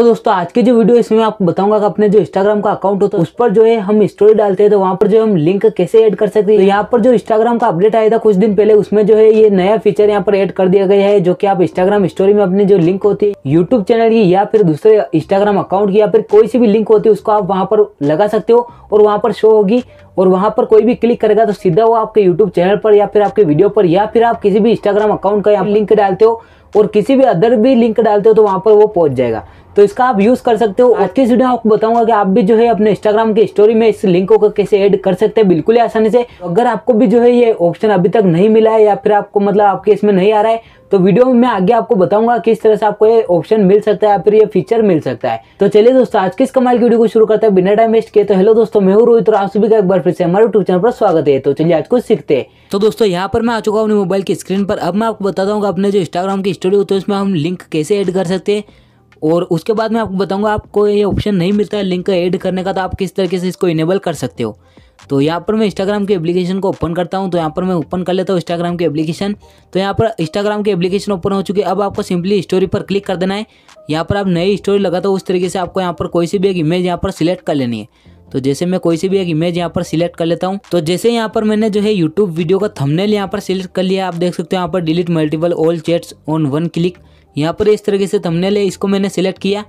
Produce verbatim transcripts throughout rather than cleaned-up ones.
तो दोस्तों आज के जो वीडियो इसमें मैं आपको बताऊंगा कि अपने जो इंस्टाग्राम का अकाउंट होता है उस पर जो है हम स्टोरी डालते हैं तो वहाँ पर जो हम लिंक कैसे ऐड कर सकते हैं। तो यहाँ पर जो इंस्टाग्राम का अपडेट आया था कुछ दिन पहले उसमें जो है ये नया फीचर यहाँ पर ऐड कर दिया गया है, जो कि आप इंस्टाग्राम स्टोरी में अपनी जो लिंक होती है यूट्यूब चैनल की या फिर दूसरे इंस्टाग्राम अकाउंट की या फिर कोई सी भी लिंक होती है उसको आप वहाँ पर लगा सकते हो और वहाँ पर शो होगी और वहाँ पर कोई भी क्लिक करेगा तो सीधा वो आपके यूट्यूब चैनल पर या फिर आपके वीडियो पर या फिर आप किसी भी इंस्टाग्राम अकाउंट का लिंक डालते हो और किसी भी अदर भी लिंक डालते हो तो वहाँ पर वो पहुँच जाएगा। तो इसका आप यूज कर सकते हो। आज की वीडियो आपको बताऊंगा कि आप भी जो है अपने इंस्टाग्राम की स्टोरी में इस लिंक को कैसे ऐड कर सकते हैं बिल्कुल ही आसानी से। अगर आपको भी जो है ये ऑप्शन अभी तक नहीं मिला है या फिर आपको मतलब आपके इसमें नहीं आ रहा है तो वीडियो में मैं आगे आपको बताऊंगा किस तरह से आपको ये ऑप्शन मिल सकता है या फिर ये फीचर मिल सकता है। तो चलिए दोस्तों आज की इस कमाल की वीडियो को शुरू करते हैं बिना टाइम वेस्ट किए। तो हेलो दोस्तों, मैं हूं रोहित और आप सभी का एक बार फिर से हमारे यूट्यूब चैनल पर स्वागत है। तो चलिए आज कुछ सीखते हैं। तो दोस्तों यहाँ पर मैं आ चुका हूँ अपने मोबाइल की स्क्रीन पर। अब मैं आपको बताता हूँ अपने जो इंस्टाग्राम की स्टोरी होती है उसमें हम लिंक कैसे ऐड कर सकते हैं और उसके बाद मैं आपको बताऊंगा आपको ये ऑप्शन नहीं मिलता है लिंक ऐड करने का तो आप किस तरीके से इसको इनेबल कर सकते हो। तो यहाँ पर मैं इंस्टाग्राम के एप्लीकेशन को ओपन करता हूँ। तो यहाँ पर मैं ओपन कर लेता हूँ इंस्टाग्राम के एप्लीकेशन। तो यहाँ पर इंस्टाग्राम के एप्लीकेशन ओपन हो चुकी है। अब आपको सिंपली स्टोरी पर क्लिक कर देना है। यहाँ पर आप नई स्टोरी लगाते हो उस तरीके से आपको यहाँ पर कोई सी भी एक इमेज यहाँ पर सिलेक्ट कर लेनी है। तो जैसे मैं कोई सी भी एक इमेज यहाँ पर सिलेक्ट कर लेता हूँ। तो जैसे यहाँ पर मैंने जो है यूट्यूब वीडियो का थंबनेल यहाँ पर सिलेक्ट कर लिया। आप देख सकते हो यहाँ पर delete multiple all chats on one click, यहाँ पर इस तरीके से थंबनेल है, इसको मैंने सेलेक्ट किया।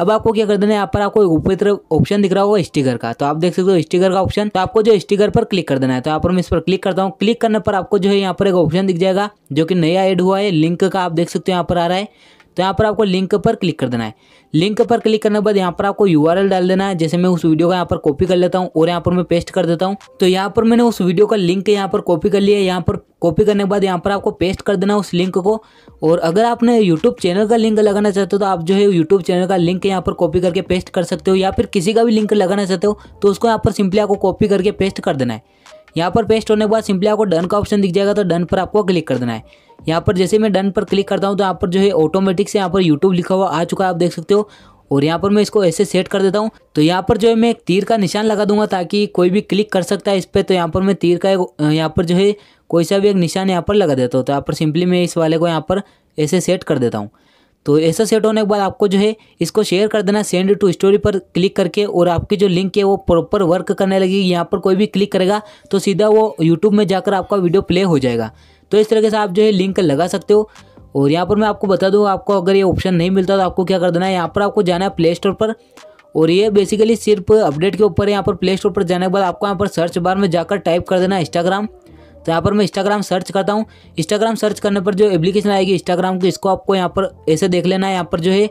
अब आपको क्या कर देना है, यहाँ पर आपको ऊपर तरफ ऑप्शन दिख रहा होगा स्टिकर का। तो आप देख सकते हो स्टिकर का ऑप्शन, तो आपको जो स्टिकर पर क्लिक कर देना है। तो यहाँ पर मैं इस पर क्लिक करता हूँ। क्लिक करने पर आपको जो है यहाँ पर एक ऑप्शन दिख जाएगा जो कि नया ऐड हुआ है लिंक का। आप देख सकते हो यहाँ पर आ रहा है। तो यहाँ पर आपको लिंक पर क्लिक कर देना है। लिंक पर क्लिक करने के बाद यहाँ पर आपको यूआरएल डाल देना है। जैसे मैं उस वीडियो का यहाँ पर कॉपी कर लेता हूँ और यहाँ पर मैं पेस्ट कर देता हूँ। तो यहाँ पर मैंने उस वीडियो का लिंक यहाँ पर कॉपी कर लिया। यहाँ पर कॉपी करने के बाद यहाँ पर आपको पेस्ट कर देना उस लिंक को। और अगर आपने यूट्यूब चैनल का लिंक लगाना चाहते हो तो आप जो है यूट्यूब चैनल का लिंक यहाँ पर कॉपी करके पेस्ट कर सकते हो या फिर किसी का भी लिंक लगाना चाहते हो तो उसको यहाँ पर सिंपली आपको कॉपी करके पेस्ट कर देना है। यहाँ पर पेस्ट होने के बाद सिंपली आपको डन का ऑप्शन दिख जाएगा। तो डन पर आपको क्लिक कर देना है। यहाँ पर जैसे मैं डन पर क्लिक करता हूँ तो यहाँ पर जो है ऑटोमेटिक से यहाँ पर यूट्यूब लिखा हुआ आ चुका है, आप देख सकते हो। और यहाँ पर मैं इसको ऐसे सेट कर देता हूँ। तो यहाँ पर जो है मैं एक तीर का निशान लगा दूंगा ताकि कोई भी क्लिक कर सकता है इस पर। तो यहाँ पर मैं तीर का एक यहाँ पर जो है कोई सा भी एक निशान यहाँ पर लगा देता हूँ। तो यहाँ पर सिंपली मैं इस वाले को यहाँ पर ऐसे सेट कर देता हूँ। तो ऐसा सेट होने के बाद आपको जो है इसको शेयर कर देना सेंड टू स्टोरी पर क्लिक करके और आपकी जो लिंक है वो प्रॉपर वर्क करने लगेगी। यहाँ पर कोई भी क्लिक करेगा तो सीधा वो यूट्यूब में जाकर आपका वीडियो प्ले हो जाएगा। तो इस तरीके से आप जो है लिंक लगा सकते हो। और यहाँ पर मैं आपको बता दूँ, आपको अगर ये ऑप्शन नहीं मिलता तो आपको क्या कर देना है, यहाँ पर आपको जाना है प्ले स्टोर पर। और ये बेसिकली सिर्फ अपडेट के ऊपर है। यहाँ पर प्ले स्टोर पर जाने के बाद आपको यहाँ पर सर्च बार में जाकर टाइप कर देना इंस्टाग्राम। तो यहाँ पर मैं इंस्टाग्राम सर्च करता हूँ। इंस्टाग्राम सर्च करने पर जो एप्लीकेशन आएगी इंस्टाग्राम की इसको आपको यहाँ पर ऐसे देख लेना है। यहाँ पर जो है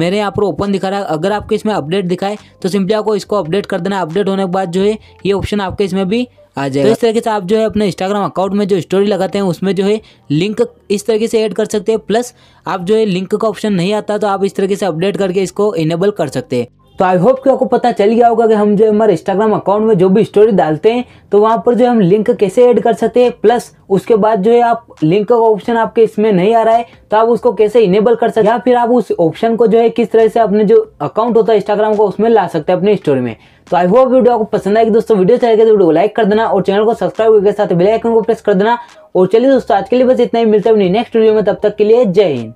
मेरे यहाँ पर ओपन दिखा रहा है। अगर आपके इसमें अपडेट दिखाए तो सिंपली आपको इसको अपडेट कर देना। अपडेट होने के बाद जो है ये ऑप्शन आपके इसमें भी आ जाएगा। तो इस तरीके से आप जो है अपने इंस्टाग्राम अकाउंट में जो स्टोरी लगाते हैं उसमें जो है लिंक इस तरीके से ऐड कर सकते हैं। प्लस आप जो है लिंक का ऑप्शन नहीं आता तो आप इस तरीके से अपडेट करके इसको इनेबल कर सकते हैं। तो आई होप कि आपको पता चल गया होगा कि हम जो हमारे इंस्टाग्राम अकाउंट में जो भी स्टोरी डालते हैं तो वहाँ पर जो हम लिंक कैसे ऐड कर सकते हैं। प्लस उसके बाद जो है आप लिंक का ऑप्शन आपके इसमें नहीं आ रहा है तो आप उसको कैसे इनेबल कर सकते हैं या फिर आप उस ऑप्शन को जो है किस तरह से अपने जो अकाउंट होता है इंस्टाग्राम को उसमें ला सकते हैं अपनी स्टोरी में। तो आई होप वीडियो आपको पसंद आएगी दोस्तों। वीडियो चल गया तो वीडियो को लाइक कर देना और चैनल को सब्सक्राइब के साथ बेल आइकन को प्रेस कर देना। और चलिए दोस्तों आज के लिए बस इतना ही, मिलता है नेक्स्ट वीडियो में। तब तक के लिए जय हिंद।